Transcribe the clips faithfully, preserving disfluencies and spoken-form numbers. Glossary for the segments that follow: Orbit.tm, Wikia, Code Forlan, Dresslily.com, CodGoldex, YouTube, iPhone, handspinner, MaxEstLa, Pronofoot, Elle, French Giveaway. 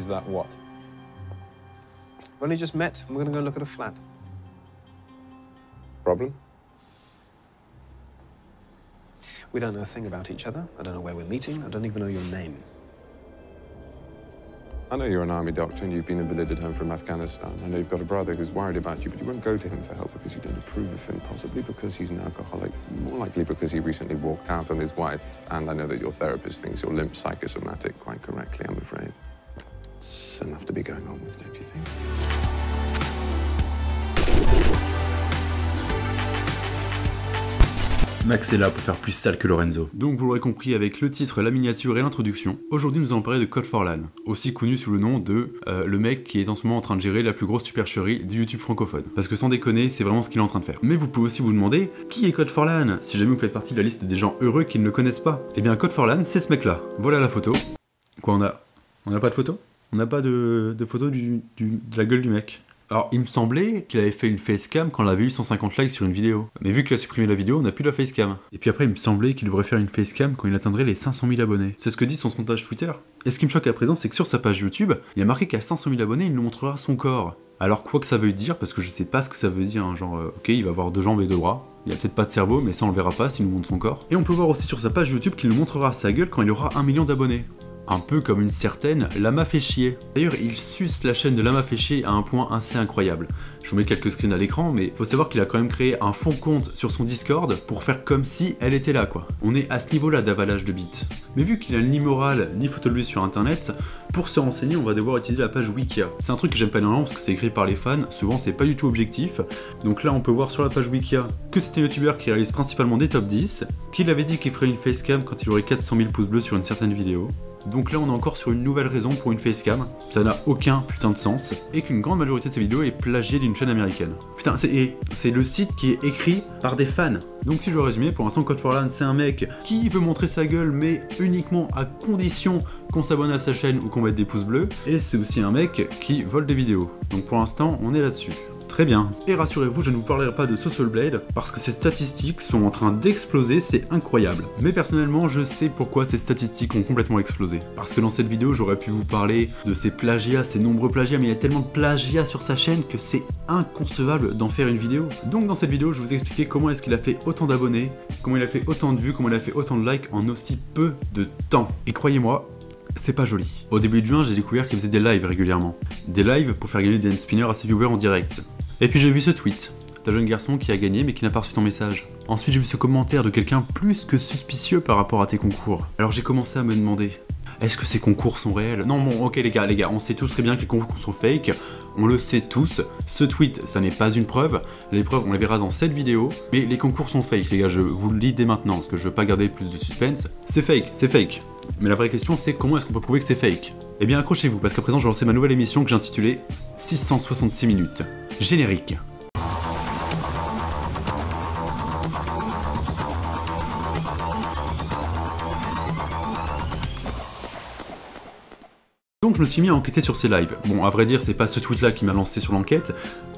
is that what? We've only just met, and we're going to go look at a flat. Problem? We don't know a thing about each other. I don't know where we're meeting. I don't even know your name. I know you're an army doctor and you've been invalided home from Afghanistan. I know you've got a brother who's worried about you, but you won't go to him for help because you don't approve of him, possibly because he's an alcoholic, more likely because he recently walked out on his wife. And I know that your therapist thinks you're limp psychosomatic, quite correctly, I'm afraid. It's enough to be going on with, don't you think? Max est là pour faire plus sale que Lorenzo. Donc vous l'aurez compris avec le titre, la miniature et l'introduction, aujourd'hui nous allons parler de Code Forlan, aussi connu sous le nom de euh, le mec qui est en ce moment en train de gérer la plus grosse supercherie du YouTube francophone. Parce que sans déconner, c'est vraiment ce qu'il est en train de faire. Mais vous pouvez aussi vous demander, qui est Code Forlan? Si jamais vous faites partie de la liste des gens heureux qui ne le connaissent pas. Eh bien Code Forlan, c'est ce mec là. Voilà la photo. Quoi on a? On n'a pas de photo? On n'a pas de, de photo du, du, de la gueule du mec. Alors, il me semblait qu'il avait fait une facecam quand on avait eu cent cinquante likes sur une vidéo. Mais vu qu'il a supprimé la vidéo, on n'a plus la facecam. Et puis après, il me semblait qu'il devrait faire une facecam quand il atteindrait les cinq cent mille abonnés. C'est ce que dit son sondage Twitter. Et ce qui me choque à présent, c'est que sur sa page YouTube, il y a marqué qu'à cinq cent mille abonnés, il nous montrera son corps. Alors, quoi que ça veut dire, parce que je sais pas ce que ça veut dire, hein, genre, euh, ok, il va avoir deux jambes et deux bras. Il y a peut-être pas de cerveau, mais ça on le verra pas s'il nous montre son corps. Et on peut voir aussi sur sa page YouTube qu'il nous montrera sa gueule quand il aura un million d'abonnés. Un peu comme une certaine Lama fait chier. D'ailleurs, il suce la chaîne de Lama fait chier à un point assez incroyable. Je vous mets quelques screens à l'écran, mais faut savoir qu'il a quand même créé un fond de compte sur son Discord pour faire comme si elle était là, quoi. On est à ce niveau-là d'avalage de bits. Mais vu qu'il a ni morale ni photo de lui sur internet, pour se renseigner, on va devoir utiliser la page Wikia. C'est un truc que j'aime pas énormément parce que c'est écrit par les fans, souvent c'est pas du tout objectif. Donc là, on peut voir sur la page Wikia que c'est un youtubeur qui réalise principalement des top dix, qu'il avait dit qu'il ferait une facecam quand il aurait quatre cent mille pouces bleus sur une certaine vidéo. Donc là on est encore sur une nouvelle raison pour une facecam, ça n'a aucun putain de sens, et qu'une grande majorité de ces vidéos est plagiée d'une chaîne américaine. Putain, c'est le site qui est écrit par des fans. Donc si je dois résumer, pour l'instant Code Forlan c'est un mec qui veut montrer sa gueule mais uniquement à condition qu'on s'abonne à sa chaîne ou qu'on mette des pouces bleus, et c'est aussi un mec qui vole des vidéos. Donc pour l'instant on est là-dessus. Très bien. Et rassurez-vous, je ne vous parlerai pas de Social Blade parce que ces statistiques sont en train d'exploser, c'est incroyable. Mais personnellement, je sais pourquoi ces statistiques ont complètement explosé. Parce que dans cette vidéo, j'aurais pu vous parler de ces plagiats, ces nombreux plagiats, mais il y a tellement de plagiats sur sa chaîne que c'est inconcevable d'en faire une vidéo. Donc dans cette vidéo, je vais vous expliquer comment est-ce qu'il a fait autant d'abonnés, comment il a fait autant de vues, comment il a fait autant de likes en aussi peu de temps. Et croyez-moi, c'est pas joli. Au début de juin, j'ai découvert qu'il faisait des lives régulièrement. Des lives pour faire gagner des spinners à ses viewers en direct. Et puis j'ai vu ce tweet d'un jeune garçon qui a gagné mais qui n'a pas reçu ton message. Ensuite j'ai vu ce commentaire de quelqu'un plus que suspicieux par rapport à tes concours. Alors j'ai commencé à me demander, est-ce que ces concours sont réels? Non bon, ok les gars, les gars, on sait tous très bien que les concours sont fake, on le sait tous, ce tweet ça n'est pas une preuve, les preuves on les verra dans cette vidéo, mais les concours sont fake les gars, je vous le dis dès maintenant parce que je veux pas garder plus de suspense, c'est fake, c'est fake. Mais la vraie question c'est comment est-ce qu'on peut prouver que c'est fake? Eh bien accrochez-vous parce qu'à présent je vais lancer ma nouvelle émission que j'ai intitulée six cent soixante-six minutes. Générique. Donc je me suis mis à enquêter sur ces lives. Bon, à vrai dire, c'est pas ce tweet-là qui m'a lancé sur l'enquête,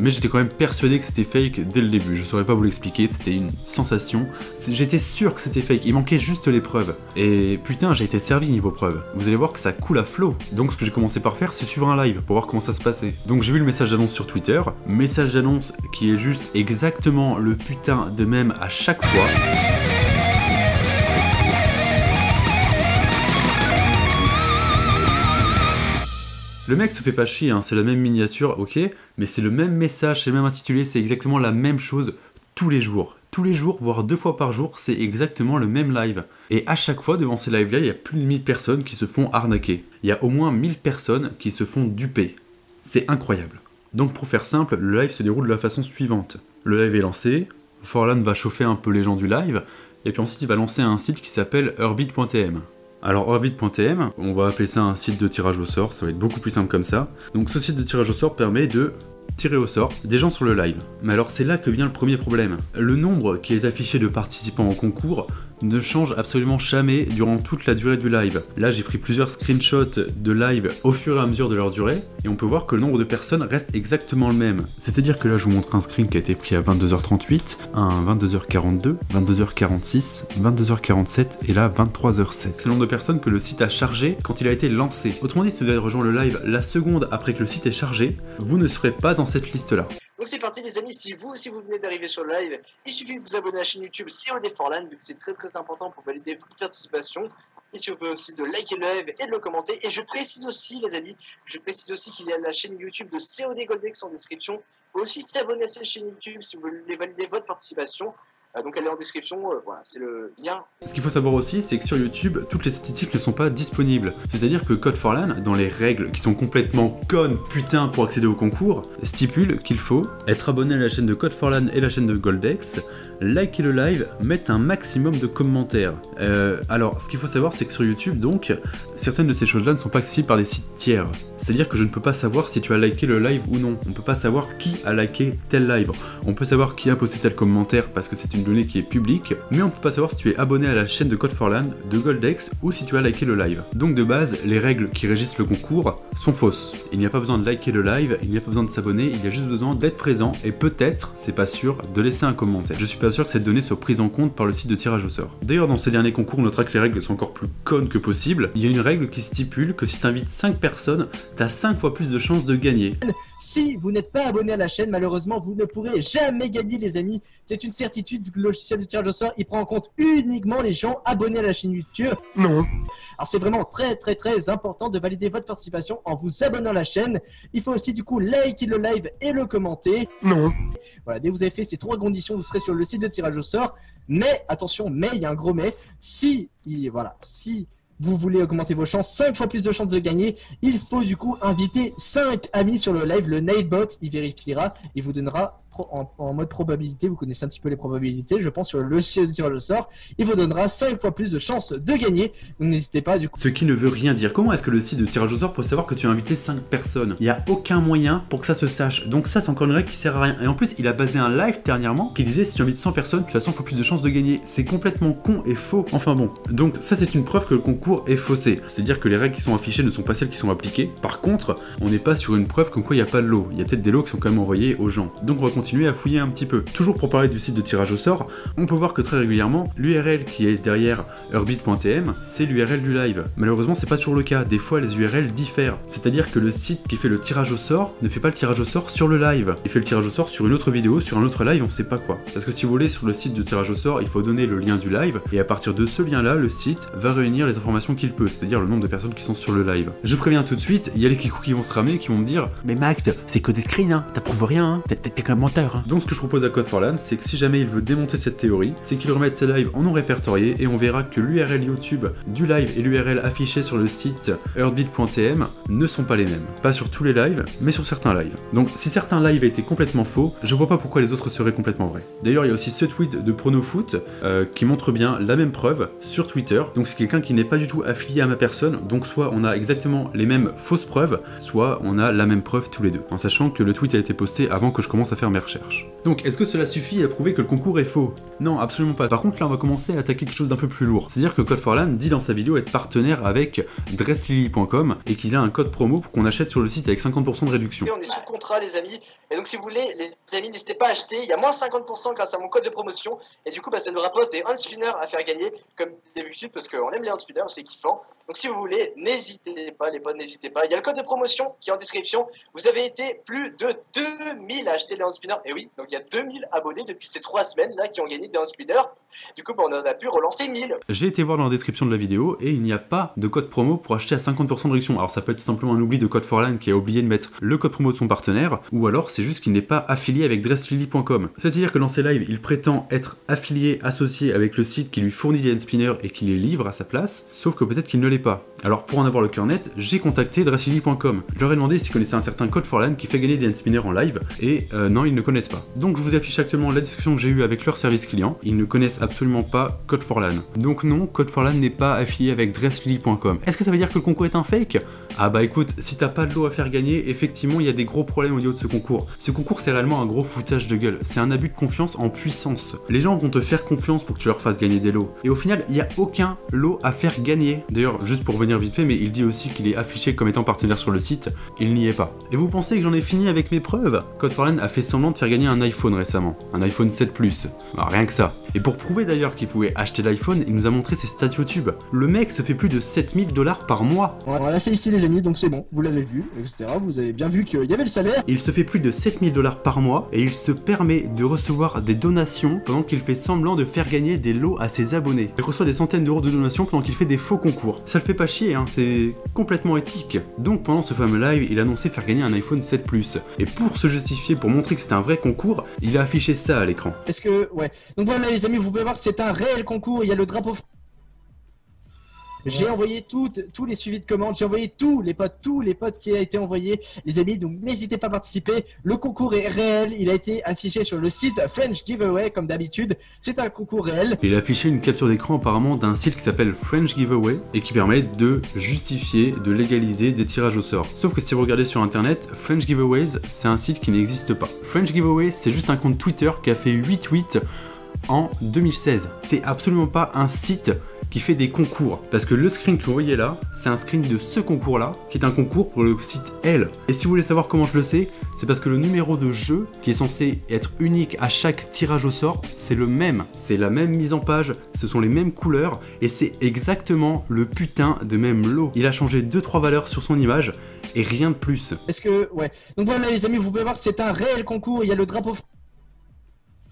mais j'étais quand même persuadé que c'était fake dès le début. Je saurais pas vous l'expliquer, c'était une sensation. J'étais sûr que c'était fake, il manquait juste les preuves. Et putain, j'ai été servi niveau preuves. Vous allez voir que ça coule à flot. Donc ce que j'ai commencé par faire, c'est suivre un live pour voir comment ça se passait. Donc j'ai vu le message d'annonce sur Twitter, message d'annonce qui est juste exactement le putain de même à chaque fois. Le mec se fait pas chier, hein, c'est la même miniature, ok, mais c'est le même message, c'est le même intitulé, c'est exactement la même chose tous les jours. Tous les jours, voire deux fois par jour, c'est exactement le même live. Et à chaque fois, devant ces lives-là, il y a plus de mille personnes qui se font arnaquer. Il y a au moins mille personnes qui se font duper. C'est incroyable. Donc pour faire simple, le live se déroule de la façon suivante. Le live est lancé, Forlan va chauffer un peu les gens du live, et puis ensuite il va lancer un site qui s'appelle Orbit point T M. Alors Orbit point T M, on va appeler ça un site de tirage au sort, ça va être beaucoup plus simple comme ça. Donc ce site de tirage au sort permet de tirer au sort des gens sur le live. Mais alors c'est là que vient le premier problème. Le nombre qui est affiché de participants au concours ne change absolument jamais durant toute la durée du live. Là, j'ai pris plusieurs screenshots de live au fur et à mesure de leur durée, et on peut voir que le nombre de personnes reste exactement le même. C'est-à-dire que là, je vous montre un screen qui a été pris à vingt-deux heures trente-huit, un vingt-deux heures quarante-deux, vingt-deux heures quarante-six, vingt-deux heures quarante-sept et là vingt-trois heures sept. C'est le nombre de personnes que le site a chargé quand il a été lancé. Autrement dit, si vous avez rejoint le live la seconde après que le site est chargé, vous ne serez pas dans cette liste-là. Donc c'est parti les amis, si vous aussi vous venez d'arriver sur le live, il suffit de vous abonner à la chaîne YouTube Code Forlan, vu que c'est très très important pour valider votre participation. Et si vous pouvez aussi de liker le live et de le commenter. Et je précise aussi les amis, je précise aussi qu'il y a la chaîne YouTube de CodGoldex en description. Vous pouvez aussi s'abonner à cette chaîne YouTube si vous voulez valider votre participation. Donc elle est en description, euh, voilà, c'est le lien. Ce qu'il faut savoir aussi, c'est que sur YouTube, toutes les statistiques ne sont pas disponibles. C'est-à-dire que Code Forlan, dans les règles qui sont complètement connes, putain, pour accéder au concours, stipule qu'il faut être abonné à la chaîne de Code Forlan et la chaîne de Goldex, liker le live, mettre un maximum de commentaires. Euh, alors, ce qu'il faut savoir, c'est que sur YouTube, donc, certaines de ces choses-là ne sont pas accessibles par des sites tiers. C'est-à-dire que je ne peux pas savoir si tu as liké le live ou non. On ne peut pas savoir qui a liké tel live. On peut savoir qui a posté tel commentaire parce que c'est une données qui est publique, mais on peut pas savoir si tu es abonné à la chaîne de Code Forlan, de Goldex ou si tu as liké le live. Donc de base, les règles qui régissent le concours sont fausses. Il n'y a pas besoin de liker le live, il n'y a pas besoin de s'abonner, il y a juste besoin d'être présent et peut-être, c'est pas sûr, de laisser un commentaire. Je suis pas sûr que cette donnée soit prise en compte par le site de tirage au sort. D'ailleurs, dans ces derniers concours, on notera que les règles sont encore plus connes que possible. Il y a une règle qui stipule que si tu invites cinq personnes, tu as cinq fois plus de chances de gagner. Si vous n'êtes pas abonné à la chaîne, malheureusement, vous ne pourrez jamais gagner les amis. C'est une certitude. Le logiciel de tirage au sort, il prend en compte uniquement les gens abonnés à la chaîne YouTube. Non. Alors c'est vraiment très très très important de valider votre participation en vous abonnant à la chaîne. Il faut aussi du coup liker le live et le commenter. Non. Voilà, dès que vous avez fait ces trois conditions, vous serez sur le site de tirage au sort. Mais attention, mais il y a un gros mais. Si, il, voilà, si vous voulez augmenter vos chances, cinq fois plus de chances de gagner, il faut du coup inviter cinq amis sur le live. Le Nightbot, il vérifiera, il vous donnera en, en mode probabilité, vous connaissez un petit peu les probabilités, je pense, sur le logiciel de tirage au sort, il vous donnera cinq fois plus de chances de gagner, donc n'hésitez pas du coup. Ce qui ne veut rien dire. Comment est-ce que le site de tirage au sort peut savoir que tu as invité cinq personnes? Il n'y a aucun moyen pour que ça se sache, donc ça c'est encore une règle qui sert à rien. Et en plus, il a basé un live dernièrement qui disait si tu invites cent personnes, tu as cent fois plus de chances de gagner. C'est complètement con et faux. Enfin bon, donc ça c'est une preuve que le concours est faussé, c'est-à-dire que les règles qui sont affichées ne sont pas celles qui sont appliquées. Par contre, on n'est pas sur une preuve comme quoi il n'y a pas de lot. Il y a peut-être des lots qui sont quand même envoyés aux gens. Donc on va continuer à fouiller un petit peu. Toujours pour parler du site de tirage au sort, on peut voir que très régulièrement, l'U R L qui est derrière Orbit point T M, c'est l'U R L du live. Malheureusement, c'est pas toujours le cas. Des fois, les U R L diffèrent. C'est-à-dire que le site qui fait le tirage au sort ne fait pas le tirage au sort sur le live. Il fait le tirage au sort sur une autre vidéo, sur un autre live, on sait pas quoi. Parce que si vous voulez sur le site de tirage au sort, il faut donner le lien du live et à partir de ce lien-là, le site va réunir les informations qu'il peut, c'est-à-dire le nombre de personnes qui sont sur le live. Je préviens tout de suite, il y a les kikous qui vont se ramer, qui vont me dire mais Max, c'est que des screens, hein, t'approuves rien, hein, t'es quand même menteur. Hein. Donc ce que je propose à Code Forlan, c'est que si jamais il veut démonter cette théorie, c'est qu'il remette ses lives en non répertoriés et on verra que l'U R L YouTube du live et l'U R L affichée sur le site Orbit point T M ne sont pas les mêmes. Pas sur tous les lives, mais sur certains lives. Donc si certains lives étaient complètement faux, je vois pas pourquoi les autres seraient complètement vrais. D'ailleurs, il y a aussi ce tweet de Pronofoot euh, qui montre bien la même preuve sur Twitter. Donc c'est quelqu'un qui n'est pas du tout affilié à ma personne, donc soit on a exactement les mêmes fausses preuves, soit on a la même preuve tous les deux, en sachant que le tweet a été posté avant que je commence à faire mes recherches. Donc est-ce que cela suffit à prouver que le concours est faux? Non, absolument pas. Par contre là on va commencer à attaquer quelque chose d'un peu plus lourd, c'est-à-dire que Code Forlan dit dans sa vidéo être partenaire avec Dresslily point com et qu'il a un code promo pour qu'on achète sur le site avec cinquante pour cent de réduction. Et on est sous contrat les amis, et donc si vous voulez les amis n'hésitez pas à acheter, il y a moins cinquante pour cent grâce à mon code de promotion, et du coup bah, ça nous rapporte des handspinners à faire gagner comme d'habitude parce qu'on aime les handspinners. C'est kiffant. Donc si vous voulez, n'hésitez pas les potes, n'hésitez pas. Il y a le code de promotion qui est en description. Vous avez été plus de deux mille à acheter des handspinners. Et oui, donc il y a deux mille abonnés depuis ces trois semaines là qui ont gagné des handspinners. Du coup, on en a pu relancer mille. J'ai été voir dans la description de la vidéo et il n'y a pas de code promo pour acheter à cinquante pour cent de réduction. Alors ça peut être tout simplement un oubli de Code Forlan qui a oublié de mettre le code promo de son partenaire, ou alors c'est juste qu'il n'est pas affilié avec Dresslily point com. C'est-à-dire que dans ses lives, il prétend être affilié, associé avec le site qui lui fournit des handspinners et qui les livre à sa place, sauf que peut-être qu'il ne l'est pas. Alors pour en avoir le cœur net, j'ai contacté Dresslily point com. Je leur ai demandé s'ils connaissaient un certain Code Forlan qui fait gagner des handspinners en live, et euh, non, ils ne connaissent pas. Donc je vous affiche actuellement la discussion que j'ai eue avec leur service client. Ils ne connaissent absolument pas Code Forlan. Donc non, Code Forlan n'est pas affilié avec Dresslily point com. Est-ce que ça veut dire que le concours est un fake? Ah bah écoute, si t'as pas de lot à faire gagner, effectivement il y a des gros problèmes au niveau de ce concours. Ce concours c'est réellement un gros foutage de gueule, c'est un abus de confiance en puissance. Les gens vont te faire confiance pour que tu leur fasses gagner des lots. Et au final, il n'y a aucun lot à faire gagner. D'ailleurs, juste pour revenir vite fait, mais il dit aussi qu'il est affiché comme étant partenaire sur le site, il n'y est pas. Et vous pensez que j'en ai fini avec mes preuves? Code Forlan a fait semblant de faire gagner un iPhone récemment, un iPhone sept Plus. Alors, rien que ça. Et pour prouver d'ailleurs qu'il pouvait acheter l'iPhone, il nous a montré ses stats YouTube. Le mec se fait plus de sept mille dollars par mois. Voilà, c'est ici les amis, donc c'est bon, vous l'avez vu, et cetera. Vous avez bien vu qu'il y avait le salaire. Il se fait plus de sept mille dollars par mois et il se permet de recevoir des donations pendant qu'il fait semblant de faire gagner des lots à ses abonnés. Il reçoit des centaines d'euros de donations pendant qu'il fait des faux concours. Ça le fait pas chier, hein, c'est complètement éthique. Donc pendant ce fameux live, il annonçait faire gagner un iPhone sept Plus. Et pour se justifier, pour montrer que c'était un vrai concours, il a affiché ça à l'écran. Est-ce que... ouais. Donc voilà les amis, vous pouvez voir que c'est un réel concours, il y a le drapeau... J'ai envoyé tous les suivis de commandes, j'ai envoyé tous les potes, tous les potes qui a été envoyé, les amis, donc n'hésitez pas à participer. Le concours est réel, il a été affiché sur le site French Giveaway, comme d'habitude, c'est un concours réel. Il a affiché une capture d'écran apparemment d'un site qui s'appelle French Giveaway et qui permet de justifier, de légaliser des tirages au sort. Sauf que si vous regardez sur internet, French Giveaways, c'est un site qui n'existe pas. French Giveaway, c'est juste un compte Twitter qui a fait huit tweets en deux mille seize. C'est absolument pas un site qui fait des concours, parce que le screen que vous voyez là, c'est un screen de ce concours là, qui est un concours pour le site Elle. Et si vous voulez savoir comment je le sais, c'est parce que le numéro de jeu, qui est censé être unique à chaque tirage au sort, c'est le même, c'est la même mise en page, ce sont les mêmes couleurs, et c'est exactement le putain de même lot. Il a changé deux trois valeurs sur son image, et rien de plus. Est-ce que, ouais, donc voilà les amis, vous pouvez voir que c'est un réel concours, il y a le drapeau...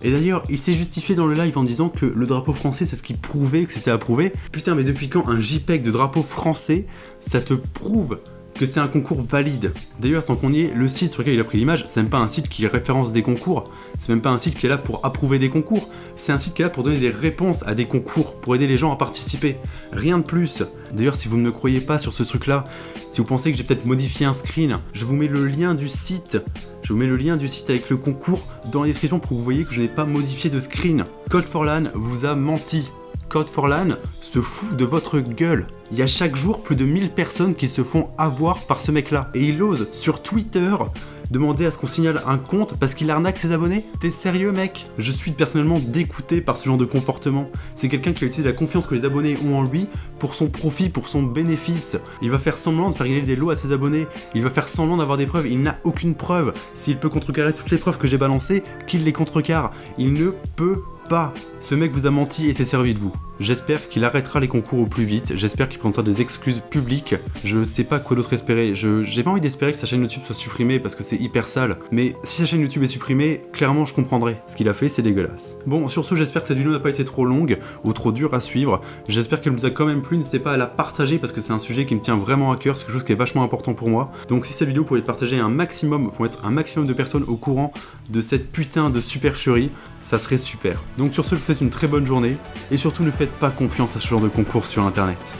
Et d'ailleurs, il s'est justifié dans le live en disant que le drapeau français, c'est ce qui prouvait que c'était approuvé. Putain, mais depuis quand un JPEG de drapeau français, ça te prouve que c'est un concours valide? D'ailleurs, tant qu'on y est, le site sur lequel il a pris l'image, c'est même pas un site qui référence des concours, c'est même pas un site qui est là pour approuver des concours, c'est un site qui est là pour donner des réponses à des concours, pour aider les gens à participer. Rien de plus. D'ailleurs, si vous ne me croyez pas sur ce truc-là, si vous pensez que j'ai peut-être modifié un screen, je vous mets le lien du site. Je vous mets le lien du site avec le concours dans la description pour que vous voyez que je n'ai pas modifié de screen. Code Forlan vous a menti. Code Forlan se fout de votre gueule. Il y a chaque jour plus de mille personnes qui se font avoir par ce mec-là. Et il ose sur Twitter demander à ce qu'on signale un compte parce qu'il arnaque ses abonnés? T'es sérieux mec? Je suis personnellement dégoûté par ce genre de comportement. C'est quelqu'un qui a utilisé la confiance que les abonnés ont en lui pour son profit, pour son bénéfice. Il va faire semblant de faire gagner des lots à ses abonnés. Il va faire semblant d'avoir des preuves. Il n'a aucune preuve. S'il peut contrecarrer toutes les preuves que j'ai balancées, qu'il les contrecarre. Il ne peut pas. Ce mec vous a menti et s'est servi de vous. J'espère qu'il arrêtera les concours au plus vite, j'espère qu'il prendra des excuses publiques, je sais pas quoi d'autre espérer, je j'ai pas envie d'espérer que sa chaîne YouTube soit supprimée parce que c'est hyper sale, mais si sa chaîne YouTube est supprimée, clairement je comprendrai. Ce qu'il a fait, c'est dégueulasse. Bon, sur ce, j'espère que cette vidéo n'a pas été trop longue ou trop dure à suivre, j'espère qu'elle vous a quand même plu, n'hésitez pas à la partager parce que c'est un sujet qui me tient vraiment à cœur, c'est quelque chose qui est vachement important pour moi. Donc si cette vidéo pouvait être partagée un maximum, pour mettre un maximum de personnes au courant de cette putain de supercherie, ça serait super. Donc sur ce, je vous souhaite une très bonne journée et surtout ne faites pas confiance à ce genre de concours sur internet.